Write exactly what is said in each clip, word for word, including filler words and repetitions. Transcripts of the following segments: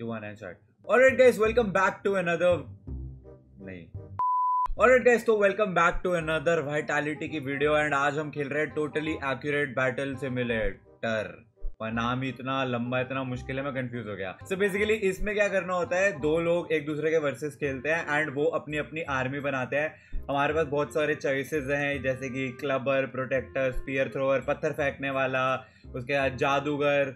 fifty-one and shot. Alright guys, welcome back to another नहीं Alright guys, तो welcome back to another Vitality की video and आज हम खेल रहे हैं टोटली एक्यूरेट बैटल सिमुलेटर। नाम ही इतना लंबा इतना मुश्किल है मैं कंफ्यूज हो गया। सो so बेसिकली इसमें क्या करना होता है, दो लोग एक दूसरे के वर्सेस खेलते हैं एंड वो अपनी अपनी आर्मी बनाते हैं। हमारे पास बहुत सारे चॉइसेस हैं जैसे कि क्लबर, प्रोटेक्टर, स्पीयर थ्रोअर, पत्थर फेंकने वाला, उसके बाद जादूगर,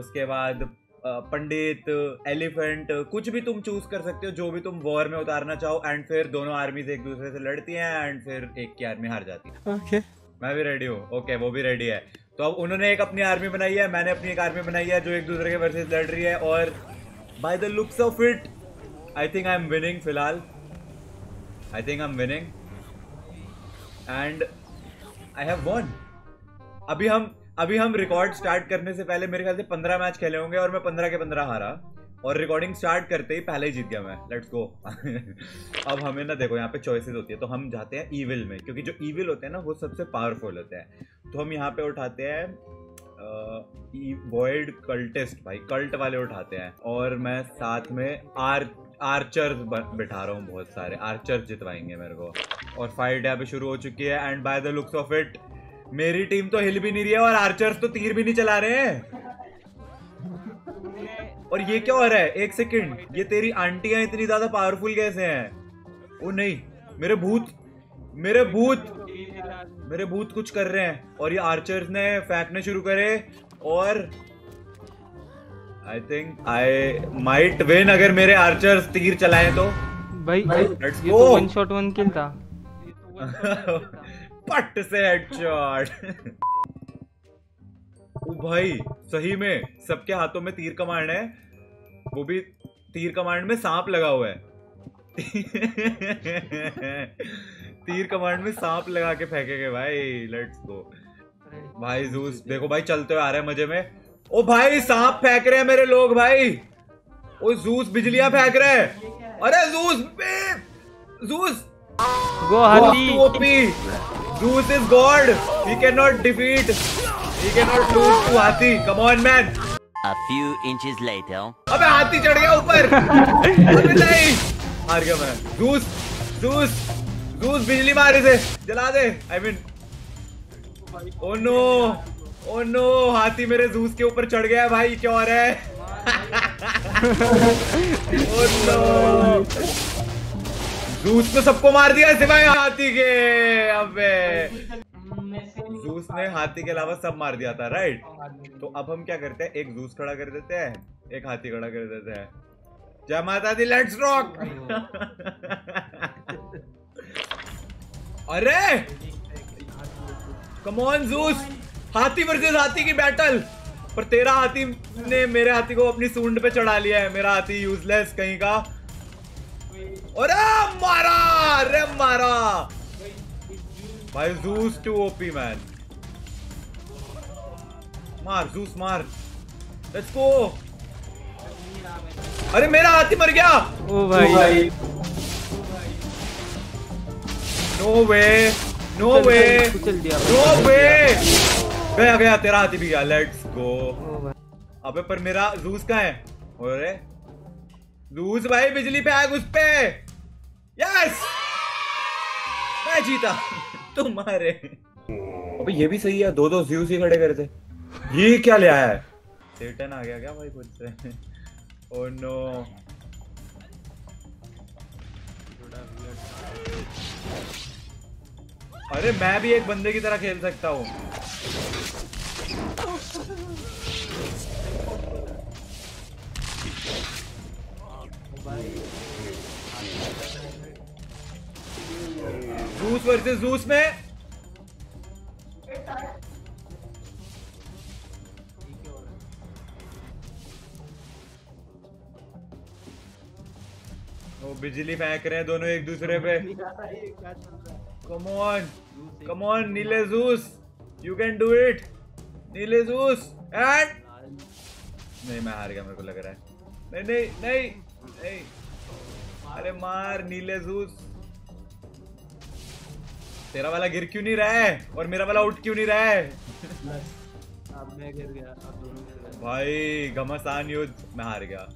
उसके बाद पंडित, एलिफेंट, कुछ भी तुम चूज कर सकते हो जो भी तुम वॉर में उतारना चाहो। एंड फिर दोनों आर्मीज एक दूसरे से लड़ती हैं एंड फिर एक की आर्मी हार जाती है। okay. मैं भी रेडी हूँ। ओके okay, वो भी रेडी है। तो अब उन्होंने एक अपनी आर्मी बनाई है, मैंने अपनी एक आर्मी बनाई है जो एक दूसरे के वर्सेस लड़ रही है और by the looks of it I think I am winning. फिलहाल I think I am winning and I have won. अभी हम अभी हम रिकॉर्ड स्टार्ट करने से पहले मेरे ख्याल से पंद्रह मैच खेले होंगे और मैं पंद्रह के पंद्रह हारा और रिकॉर्डिंग स्टार्ट करते ही पहले ही जीत गया मैं। Let's go. अब हमें ना देखो यहाँ पे चॉइसेस होती है तो हम जाते हैं ईविल में क्योंकि जो ईविल होते हैं ना वो सबसे पावरफुल होते हैं। तो हम यहाँ पे उठाते हैं वॉइड कल्टिस्ट, भाई कल्ट वाले उठाते हैं और मैं साथ में आर आर्चर्स बिठा रहा हूँ। बहुत सारे आर्चर्स जितवाएंगे मेरे को और फाइट यहाँ पे शुरू हो चुकी है and by the looks of it मेरी टीम तो हिल भी नहीं रही है और आर्चर्स तो तीर भी नहीं चला रहे हैं। और ये क्या हो रहा है, एक सेकंड, ये तेरी आंटियां इतनी ज्यादा पावरफुल कैसे हैं? ओ नहीं, मेरे भूत मेरे भूत मेरे भूत कुछ कर रहे हैं और ये आर्चर्स ने फेंकने शुरू करे और I think I might win अगर मेरे आर्चर्स तीर चलाएं तो। भाई let's go. One shot one kill था। पट से हेडशॉट। भाई सही में सबके हाथों में तीर कमांड है, वो भी तीर कमांड में सांप लगा हुआ है। तीर कमांड में सांप लगा के फेंकेंगे भाई। लेट्स गो भाई। जूस देखो भाई चलते हुए आ रहे हैं मजे में। ओ भाई सांप फेंक रहे हैं मेरे लोग भाई। ओ जूस बिजलियां फेंक रहे हैं। अरे juice juice go OP. Juice is God, he can not डिफीट You cannot lose to हाथी। Come on man. A few inches later. अबे हाथी चढ़ गया ऊपर। अबे नहीं, हार गया मैं। जूस, जूस, जूस बिजली मार इसे, जला दे। I mean, oh no, oh no, हाथी मेरे जूस के ऊपर चढ़ गया है भाई। क्या हो रहा है? Oh no, जूस ने सबको मार दिया सिवाय हाथी के। अबे जूस ने हाथी के अलावा सब मार दिया था राइट। तो अब हम क्या करते हैं, एक जूस खड़ा कर देते हैं, एक हाथी खड़ा कर देते हैं। जय माता दी, लेट्स रॉक। अरे कम ऑन जूस, हाथी वर्सेस हाथी की बैटल। पर तेरा हाथी ने मेरे हाथी को अपनी सूंड पे चढ़ा लिया है। मेरा हाथी यूजलेस कहीं का। अरे मारा, अरे मारा भाई। Juice too OP man. मार जूस मार, लेट्स गो। अरे मेरा हाथी मर गया। ओ भाई no way no way no way, गया गया तेरा हाथी भी गया। Let's go. अबे पर मेरा जूस कहाँ है? अरे जूस भाई बिजली पे आग उस पे। यस मैं जीता तुम्हारे। अबे ये भी सही है, दो दो ज़्यूस ही खड़े करते। ये क्या ले आया है? सेटन आ गया क्या भाई खुद से? Oh no. अरे मैं भी एक बंदे की तरह खेल सकता हूँ। जूस वर्सेस जूस में वो बिजली फेंक रहे हैं दोनों एक दूसरे पे। कम ऑन कम ऑन नीले juice, you can do it नीले जूस। एंड नहीं मैं हार गया मेरे को लग रहा है। नहीं नहीं नहीं नहीं, अरे मार नीले जूस। तेरा वाला गिर क्यों नहीं रहा है और मेरा वाला उठ क्यों नहीं रहा है? अब मैं गिर गया, अब दोनों गिर गए। भाई घमासान युद्ध, मैं हार गया।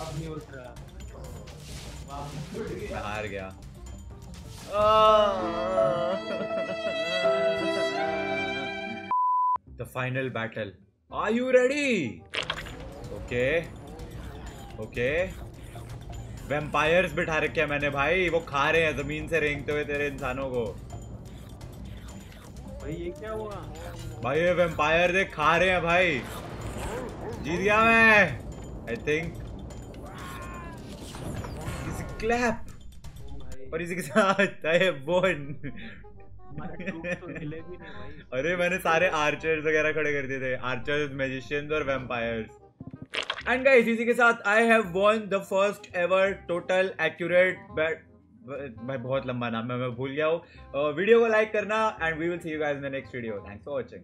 अब नहीं उठ रहा, वाह हार गया। The final battle. Are you ready? Okay. Okay. Vampires बिठा रखे हैं मैंने भाई, वो खा रहे हैं जमीन से रेंगते हुए तेरे इंसानों को। भाई ये क्या हुआ? भाई ये वैम्पायर देख खा रहे हैं भाई। जीत गया मैं। I think. It's a clap. और इसी के साथ है बोन। अरे मैंने सारे आर्चर्स वगैरह खड़े कर दिए थे, आर्चर्स, मैजिशियंस और वैम्पायर्स। एंड गाइस इसी के साथ I have won the first ever total accurate bat. भाई बहुत लंबा नाम है, मैं भूल गया हूँ। वीडियो को लाइक करना and we will see you guys in the next video. Thanks for watching.